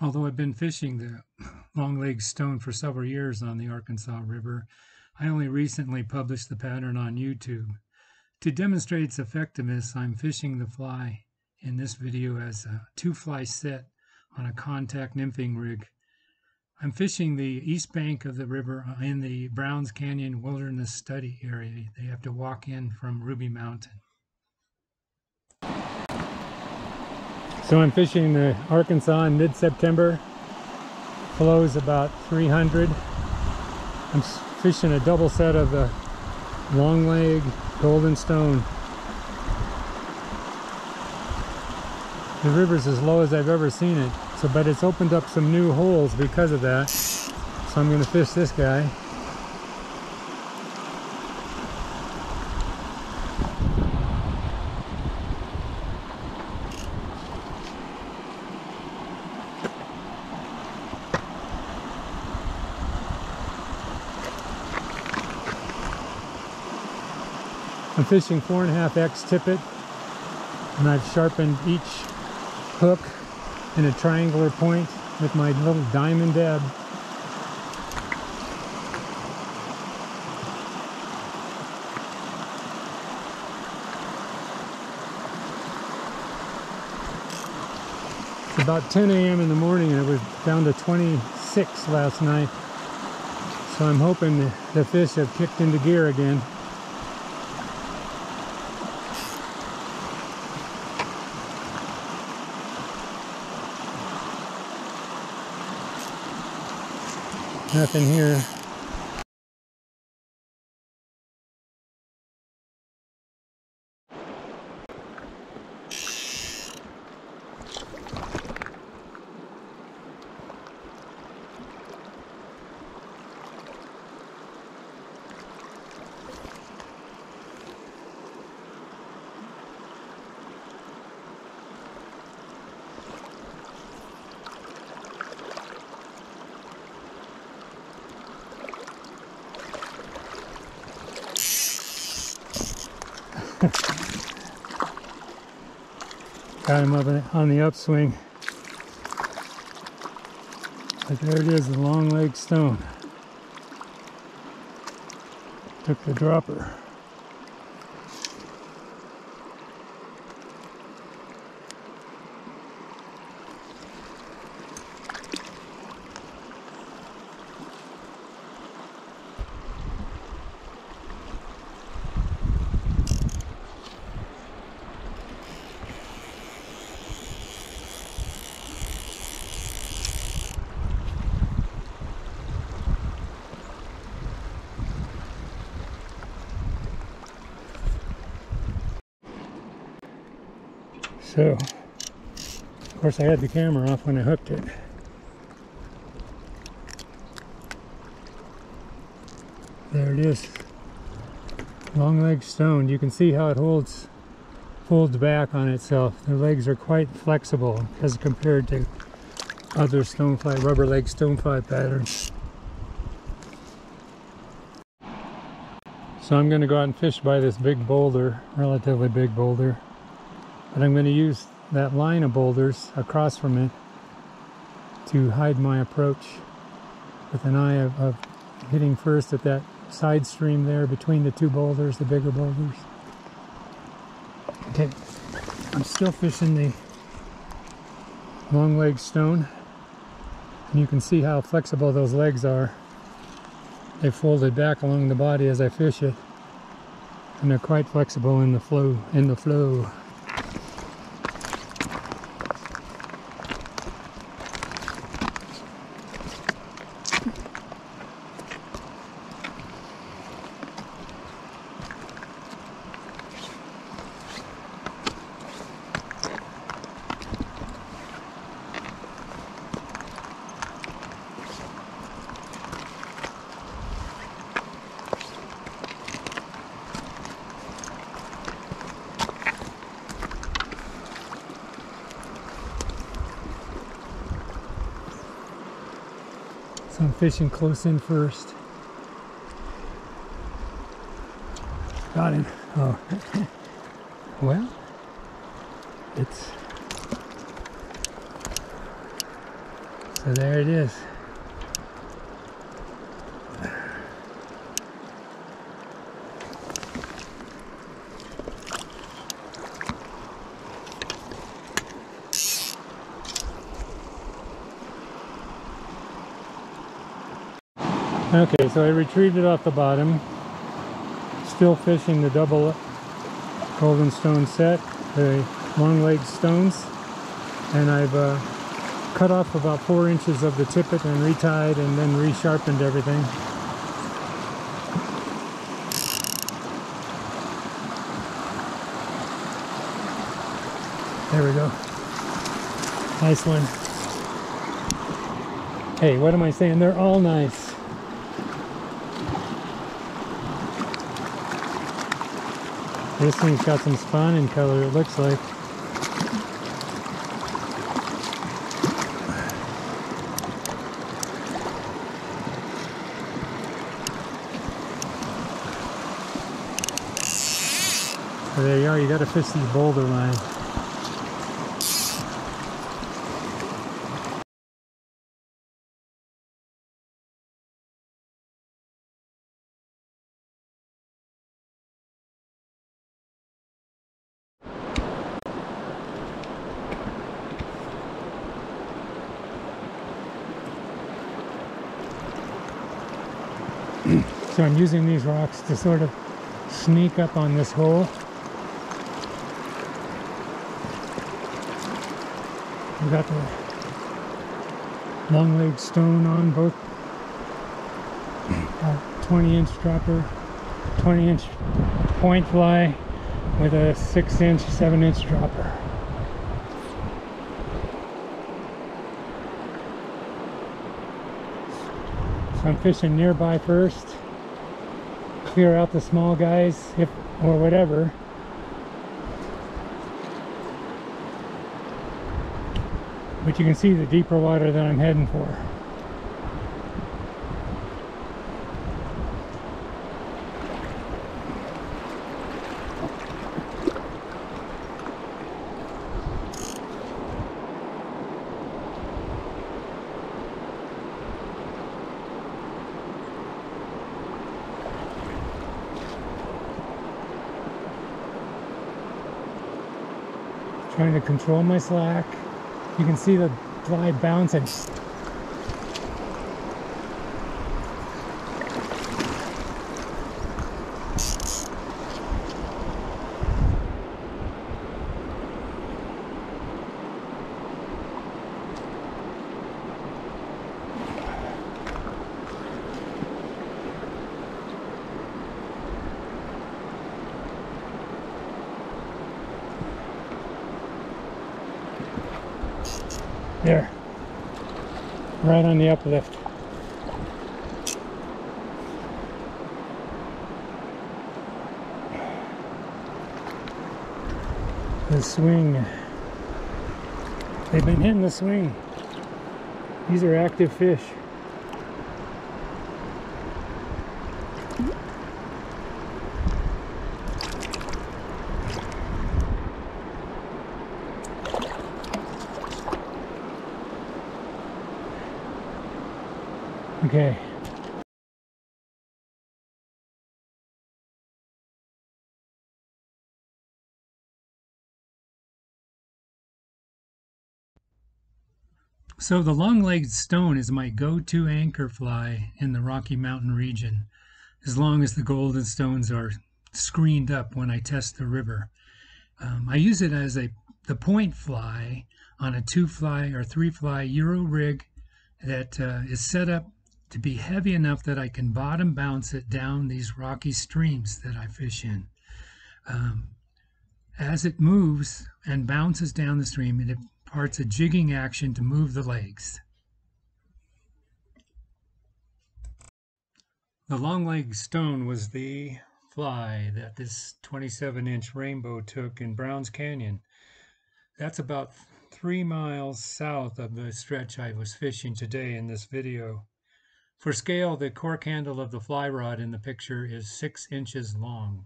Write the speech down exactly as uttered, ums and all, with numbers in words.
Although I've been fishing the Long Legs Stone for several years on the Arkansas River, I only recently published the pattern on YouTube. To demonstrate its effectiveness, I'm fishing the fly in this video as a two-fly set on a contact nymphing rig. I'm fishing the east bank of the river in the Browns Canyon Wilderness Study Area. They have to walk in from Ruby Mountain. So I'm fishing the Arkansas in mid-September. Flows about three hundred. I'm fishing a double set of the long leg golden stone. The river's as low as I've ever seen it, so but it's opened up some new holes because of that. So I'm going to fish this guy. I'm fishing four and a half X tippet, and I've sharpened each hook in a triangular point with my little diamond dab. It's about ten A M in the morning, and it was down to twenty-six last night, so I'm hoping the fish have kicked into gear again. Nothing here. Got him up on the upswing. But there it is, the long leg stone. Took the dropper. So, of course I had the camera off when I hooked it. There it is. Long leg stone. You can see how it holds, folds back on itself. The legs are quite flexible as compared to other stonefly, rubber leg stonefly patterns. So I'm going to go out and fish by this big boulder, relatively big boulder. But I'm going to use that line of boulders across from it to hide my approach with an eye of, of hitting first at that side stream there between the two boulders, the bigger boulders. Okay, I'm still fishing the long leg stone, and you can see how flexible those legs are. They folded back along the body as I fish it, and they're quite flexible in the flow in the flow. So I'm fishing close in first. Got him. Oh, well, it's So there it is. Okay, so I retrieved it off the bottom. Still fishing the double golden stone set, the long legs stones, and I've uh, cut off about four inches of the tippet and retied and then resharpened everything. There we go. Nice one. Hey, what am I saying? They're all nice. This thing's got some spawning color, it looks like. So there you are, you gotta fish these boulder lines. So I'm using these rocks to sort of sneak up on this hole. I've got the long legged stone on both, a twenty inch dropper, twenty inch point fly with a six inch, seven inch dropper. So I'm fishing nearby first. Clear out the small guys, if or whatever. But you can see the deeper water that I'm heading for. Trying to control my slack. You can see the fly bouncing. There, right on the uplift. The swing. They've been hitting the swing. These are active fish. Okay. So the long-legged stone is my go-to anchor fly in the Rocky Mountain region, as long as the golden stones are screened up when I test the river. Um, I use it as a the point fly on a two-fly or three-fly Euro rig that uh, is set up to be heavy enough that I can bottom bounce it down these rocky streams that I fish in. Um, as it moves and bounces down the stream, it imparts a jigging action to move the legs. The long-legged stone was the fly that this twenty-seven inch rainbow took in Browns Canyon. That's about three miles south of the stretch I was fishing today in this video. For scale, the cork handle of the fly rod in the picture is six inches long.